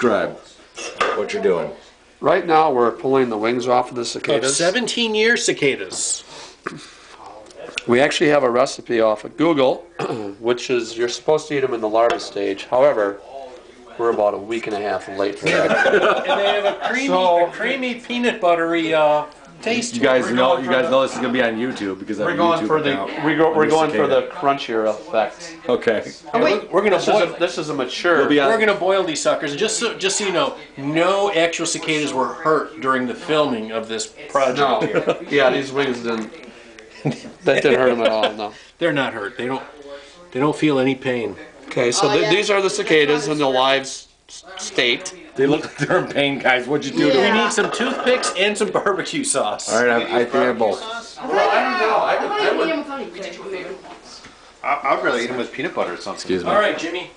Describe what you're doing. Right now we're pulling the wings off of the cicadas. 17-year cicadas. We actually have a recipe off of Google, which is you're supposed to eat them in the larva stage. However, we're about a week and a half late for that. And they have a creamy peanut buttery taste. You guys know this is going to be on YouTube because we're going for the crunchier effect. Okay. Oh, wait. We're going to boil. This is a mature. We're going to boil these suckers. Just so you know, no actual cicadas were hurt during the filming of this project. No. Yeah, these wings didn't. That didn't hurt them at all. No. They're not hurt. They don't feel any pain. Okay, so these are the cicadas in the live state. They look like they're in pain, guys. What'd you do to them? We need some toothpicks and some barbecue sauce. All right, I think I have both. Well, I don't know. I'd really eat them with peanut butter or something. Excuse me. All right, Jimmy.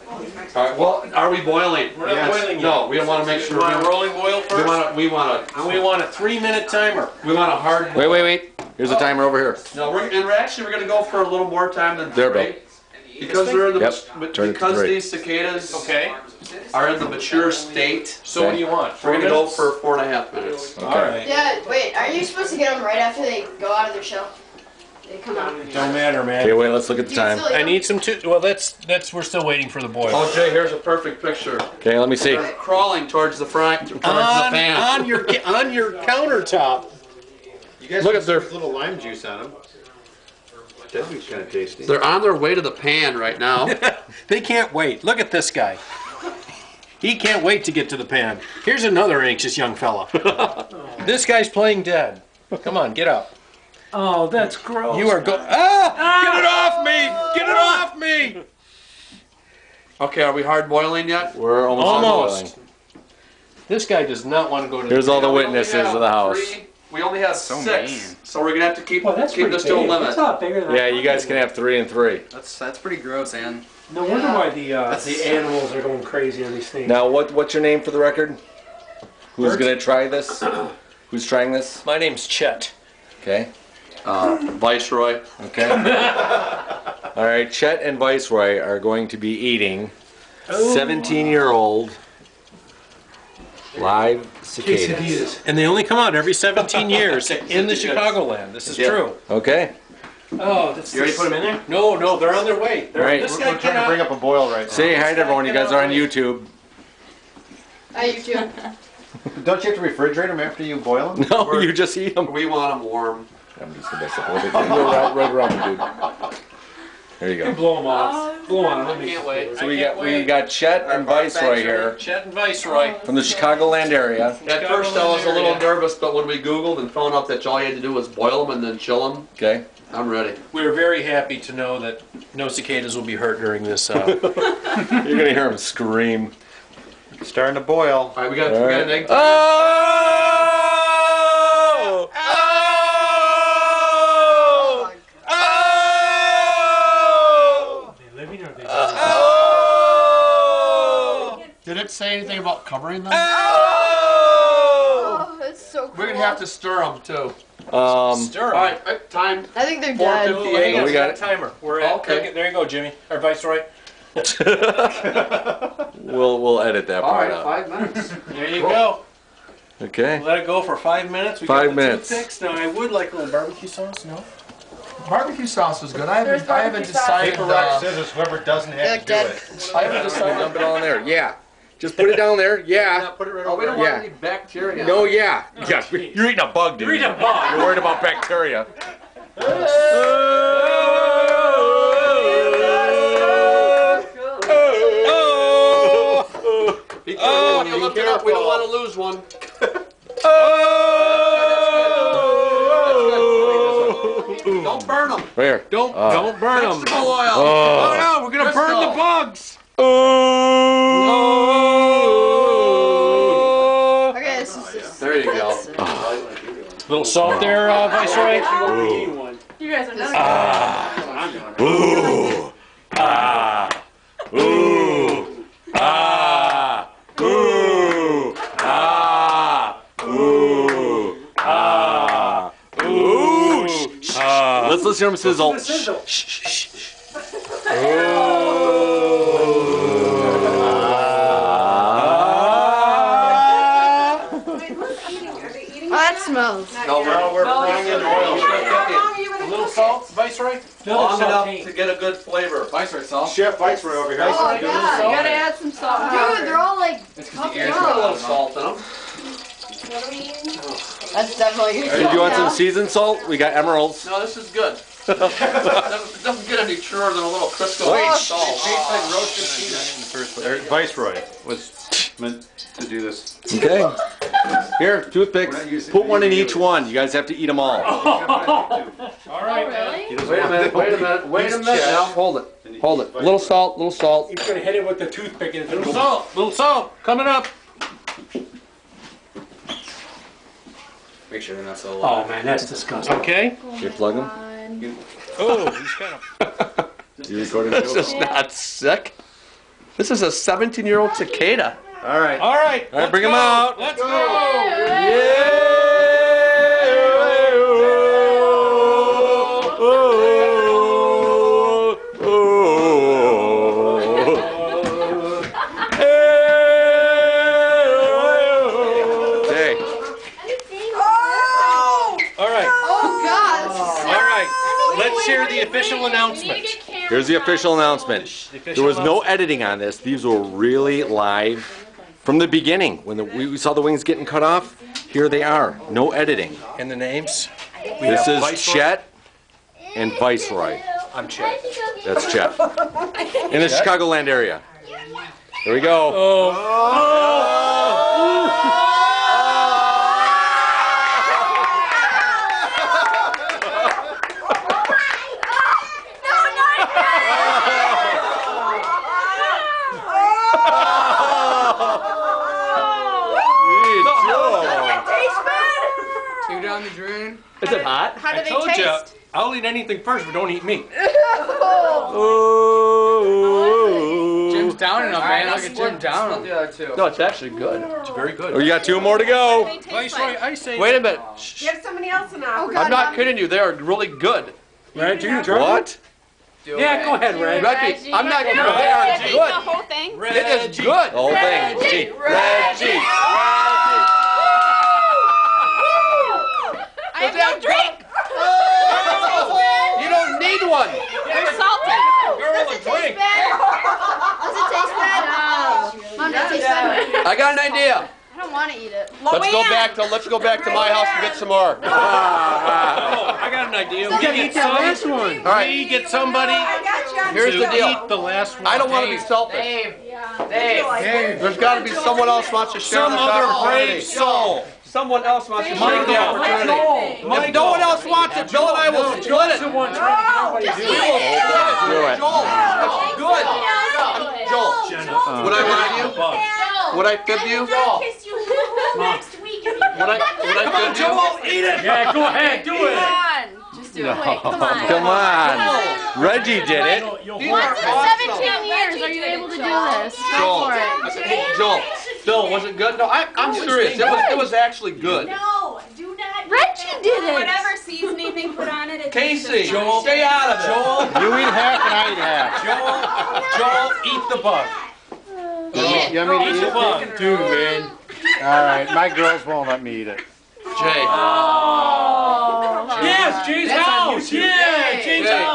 All right, well, are we boiling? We're not boiling yet. No, we want to make sure. We want a rolling boil first? We want a 3-minute timer. We want a hard... Wait. Here's a timer over here. No, we're going to go for a little more time than there, Bill. Because they're in the these cicadas are in the mature state. So what do you want? We're gonna go for 4.5 minutes. Okay. All right. Yeah. Wait. Are you supposed to get them right after they go out of their shell? They come out. Don't matter, man. Okay. Wait. Let's look at the time. I need some too. Well, that's we're still waiting for the boil. Oh, Jay, here's a perfect picture. Okay. Let me see. They're crawling towards the front, towards the pan. on your countertop. You guys look at their little lime juice on them. That would be kind of tasty. They're on their way to the pan right now. They can't wait. Look at this guy. He can't wait to get to the pan. Here's another anxious young fella. This guy's playing dead. Come on, get up. Oh, that's gross. You are going. Ah! Get it off me! Get it off me! Okay, are we hard boiling yet? We're almost boiling. This guy does not want to go to. Here's the all the witnesses of the house. We only have six, so we're going to have to keep this to a limit. That's not bigger than you guys can have 3 and 3. That's pretty gross, Ann. No wonder why the animals are going crazy on these things. Now, what's your name for the record? Who's going to try this? Who's trying this? My name's Chet. Okay. Viceroy. Okay. All right, Chet and Viceroy are going to be eating 17-year-old... live cicadas. And they only come out every 17 years in the Chicagoland. This is true. Okay. Oh, that's you already put them in there? No, they're on their way. We're trying to bring up a boil right now. Say hi to everyone. You guys are on YouTube. Hi, YouTube. Don't you have to refrigerate them after you boil them? No, you just eat them. We want them warm. I'm just going to dude. There you go. You can blow them off. Blow on them. I can't wait. So we got Chet and Viceroy here. Chet and Viceroy. From the Chicagoland area. At first I was a little nervous, but when we Googled and found out that all you had to do was boil them and then chill them, okay, I'm ready. We were very happy to know that no cicadas will be hurt during this. You're going to hear them scream. It's starting to boil. All right, we got an egg. Did it say anything about covering them? Oh, it's so cool. We're going to have to stir them, too. Stir them. All right, time. I think they're dead. Oh, we got a timer. We're okay. There you go, Jimmy. Or Viceroy. We'll edit that part out. All right, 5 minutes. There you go. Okay. Let it go for 5 minutes. We got 5 minutes. Now, I would like a little barbecue sauce. No? Barbecue sauce was good. I haven't decided. Paper, rock, scissors, whoever doesn't have to do it. I haven't decided. Dump it all in there. Yeah. Just put it down there. Yeah. Put it right over. We don't want any bacteria. No, you're eating a bug, dude. You're eating a bug. You're worried about bacteria. When you look it up, we don't want to lose one. Don't burn them. Where? Don't burn them. Vegetable oil. Oh no, we're going to burn the bugs. Okay, this is just there you go. Little salt there, Viceroy. You guys are done. Let's listen to him sizzle. that smells. No, we're frying in oil. A little salt, Viceroy? Long enough to get a good flavor. Viceroy salt. Chef Viceroy over here. Oh, yeah. You gotta add some salt. Dude, they're all like... It's because the ears got a little salt in them. That's definitely good. Do you want some seasoned salt? We got emeralds. No, this is good. It doesn't get any truer than a little Crisco salt. It tastes like roasted peanuts. Eric Viceroy was meant to do this. Okay. Here, toothpicks. Put one in each one. You guys have to eat them all. All right. Oh, really? Wait a minute. Now hold it. Hold it. Little salt. Little salt. He's gonna hit it with the toothpick. Little salt. Little salt. Coming up. Make sure they're not so loud. Oh man, that's disgusting. Okay. You plug them. Oh, he's kind of. This is not sick. This is a 17-year-old cicada. All right. All right. All right. Bring him out. Let's go. Official announcement. Here's the official announcement. There was no editing on this. These were really live from the beginning. When we saw the wings getting cut off, here they are. No editing. And the names? This is Chet and Viceroy. I'm Chet. That's Chet. In the Chicagoland area. There we go. Oh. Is it hot? How do they taste? I told you, I'll eat anything first, but don't eat me. Jim's down enough, man. I'll get Jim down. No, it's actually good. It's very good. We got two more to go. Wait a minute. You have somebody else in there. I'm not kidding you. They are really good. Right? Do you drink? What? Yeah, go ahead, Red. I'm not kidding. They are good. The whole thing? It is good. The whole thing. Reggie. Drink! You don't need one! They're salted! Girl, does it taste bad? Does it taste bad? No. Mom, does it taste bad? I got an idea. I don't want to eat it. Let's go back to my house and get some more. No. I got an idea. We can eat some. All right. We get somebody. Here's the deal. Eat the last one. I don't want to be selfish. Dave. There's got to be someone else wants to share this opportunity. Some other brave soul. Someone else wants to share the opportunity. If no one else wants it, Bill and I will split it. We will split it. Joel, that's good. Joel, would I fib you? Joel. Come on, Joel, eat it. Yeah, go ahead, do it. Come on, just do it quick. Come on. Reggie did it. Once in 17 years, are you able to do this? Go for it. Joel. No, was it good? No, I'm serious. It was actually good. No, do not. Reggie did it. Whatever seasoning they put on it. Casey, Joel, stay out of it. Joel, you eat half and I eat half. Joel, eat the bug. You want me to eat the bug? Dude, man. All right, my girls won't let me eat it. Jay. Yes, Jay's house. Yeah, Jay's house.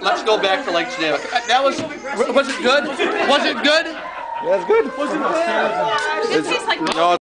Let's go back to Lake Geneva. That was it good? Was it good? Yeah, it's good. It tastes like